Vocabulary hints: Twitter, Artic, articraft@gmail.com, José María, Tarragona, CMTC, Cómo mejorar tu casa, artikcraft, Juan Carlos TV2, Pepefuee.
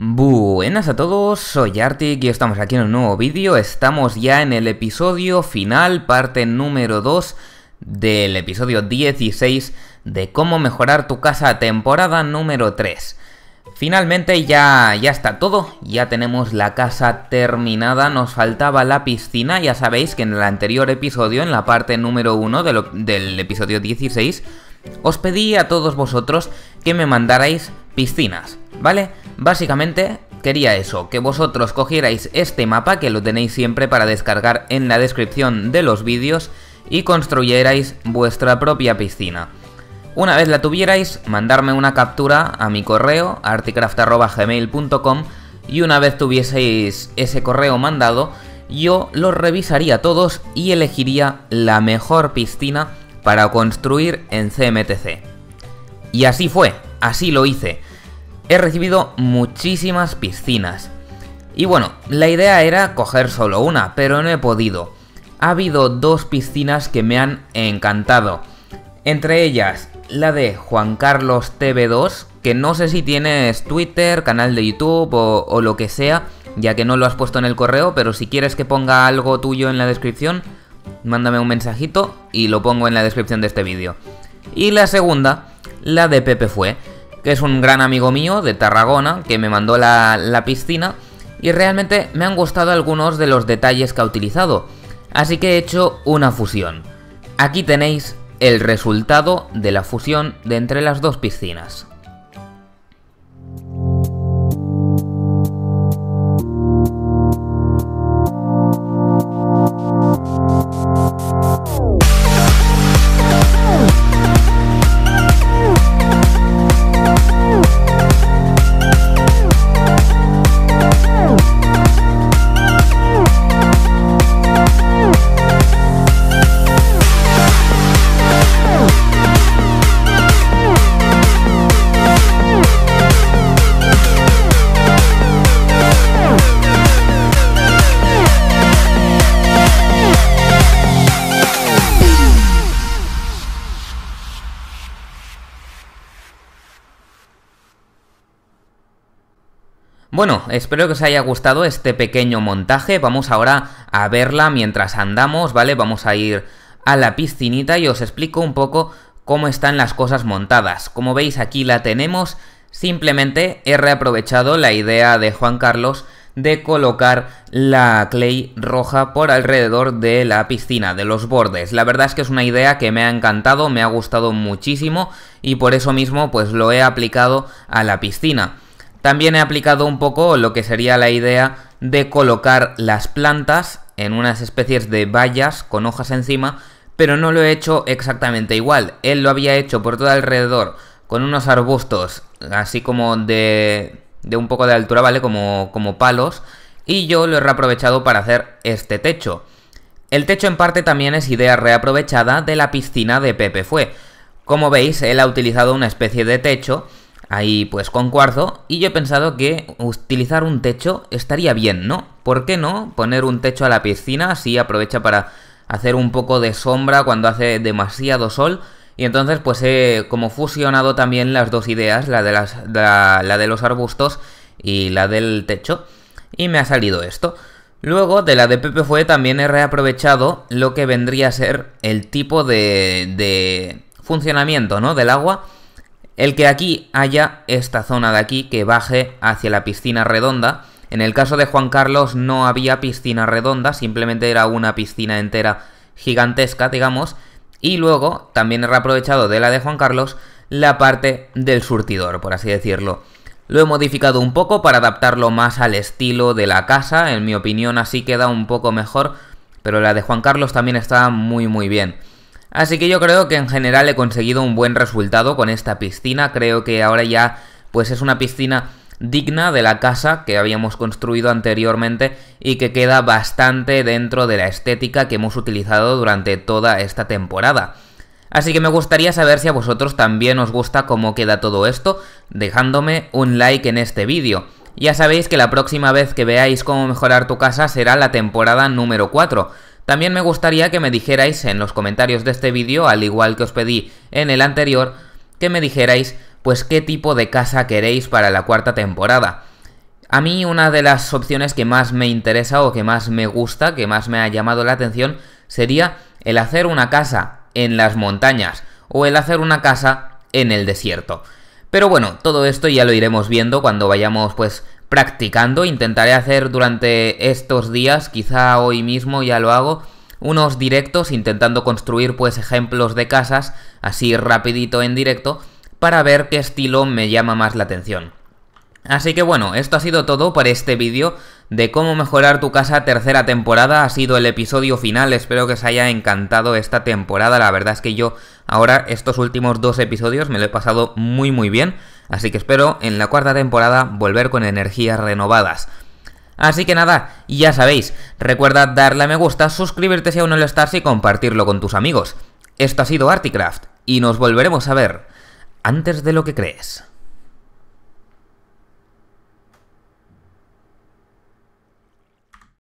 Buenas a todos, soy Artic y estamos aquí en un nuevo vídeo. Estamos ya en el episodio final, parte número 2 del episodio 16 de Cómo mejorar tu casa, temporada número 3. Finalmente ya está todo, ya tenemos la casa terminada, nos faltaba la piscina. Ya sabéis que en el anterior episodio, en la parte número 1 del episodio 16, os pedí a todos vosotros que me mandarais piscinas, ¿vale? Básicamente quería eso, que vosotros cogierais este mapa, que lo tenéis siempre para descargar en la descripción de los vídeos, y construyerais vuestra propia piscina. Una vez la tuvierais, mandarme una captura a mi correo, articraft@gmail.com, y una vez tuvieseis ese correo mandado, yo los revisaría todos y elegiría la mejor piscina para construir en CMTC. Y así fue, así lo hice. He recibido muchísimas piscinas. Y bueno, la idea era coger solo una, pero no he podido. Ha habido dos piscinas que me han encantado. Entre ellas, la de Juan Carlos TV2, que no sé si tienes Twitter, canal de YouTube o lo que sea, ya que no lo has puesto en el correo, pero si quieres que ponga algo tuyo en la descripción, mándame un mensajito y lo pongo en la descripción de este vídeo. Y la segunda, la de Pepefuee, que es un gran amigo mío de Tarragona, que me mandó la piscina, y realmente me han gustado algunos de los detalles que ha utilizado, así que he hecho una fusión. Aquí tenéis el resultado de la fusión de entre las dos piscinas. Bueno, espero que os haya gustado este pequeño montaje. Vamos ahora a verla mientras andamos, ¿vale? Vamos a ir a la piscinita y os explico un poco cómo están las cosas montadas. Como veis, aquí la tenemos. Simplemente he reaprovechado la idea de Juan Carlos de colocar la clay roja por alrededor de la piscina, de los bordes. La verdad es que es una idea que me ha encantado, me ha gustado muchísimo y por eso mismo pues lo he aplicado a la piscina. También he aplicado un poco lo que sería la idea de colocar las plantas en unas especies de vallas con hojas encima, pero no lo he hecho exactamente igual. Él lo había hecho por todo alrededor con unos arbustos así como de un poco de altura, ¿vale? Como palos, y yo lo he reaprovechado para hacer este techo. El techo en parte también es idea reaprovechada de la piscina de Pepefuee. Como veis, él ha utilizado una especie de techo ahí pues con cuarzo, y yo he pensado que utilizar un techo estaría bien, ¿no? ¿Por qué no poner un techo a la piscina? Así aprovecha para hacer un poco de sombra cuando hace demasiado sol. Y entonces pues he como fusionado también las dos ideas, la de los arbustos y la del techo, y me ha salido esto. Luego de la de Pepefuee también he reaprovechado lo que vendría a ser el tipo de funcionamiento, ¿no? Del agua. El que aquí haya esta zona de aquí que baje hacia la piscina redonda. En el caso de Juan Carlos no había piscina redonda, simplemente era una piscina entera gigantesca, digamos. Y luego también he reaprovechado de la de Juan Carlos la parte del surtidor, por así decirlo. Lo he modificado un poco para adaptarlo más al estilo de la casa. En mi opinión así queda un poco mejor, pero la de Juan Carlos también está muy bien. Así que yo creo que en general he conseguido un buen resultado con esta piscina. Creo que ahora ya pues es una piscina digna de la casa que habíamos construido anteriormente y que queda bastante dentro de la estética que hemos utilizado durante toda esta temporada. Así que me gustaría saber si a vosotros también os gusta cómo queda todo esto, dejándome un like en este vídeo. Ya sabéis que la próxima vez que veáis Cómo mejorar tu casa será la temporada número 4. También me gustaría que me dijerais en los comentarios de este vídeo, al igual que os pedí en el anterior, que me dijerais pues qué tipo de casa queréis para la cuarta temporada. A mí una de las opciones que más me interesa o que más me gusta, que más me ha llamado la atención, sería el hacer una casa en las montañas o el hacer una casa en el desierto. Pero bueno, todo esto ya lo iremos viendo cuando vayamos pues practicando. Intentaré hacer durante estos días, quizá hoy mismo ya lo hago, unos directos intentando construir pues ejemplos de casas así rapidito en directo para ver qué estilo me llama más la atención. Así que bueno, esto ha sido todo para este vídeo de cómo mejorar tu casa tercera temporada. Ha sido el episodio final, espero que os haya encantado esta temporada. La verdad es que yo ahora estos últimos dos episodios me lo he pasado muy muy bien. Así que espero en la cuarta temporada volver con energías renovadas. Así que nada, ya sabéis, recuerda darle a me gusta, suscribirte si aún no lo estás y compartirlo con tus amigos. Esto ha sido Articraft y nos volveremos a ver antes de lo que crees.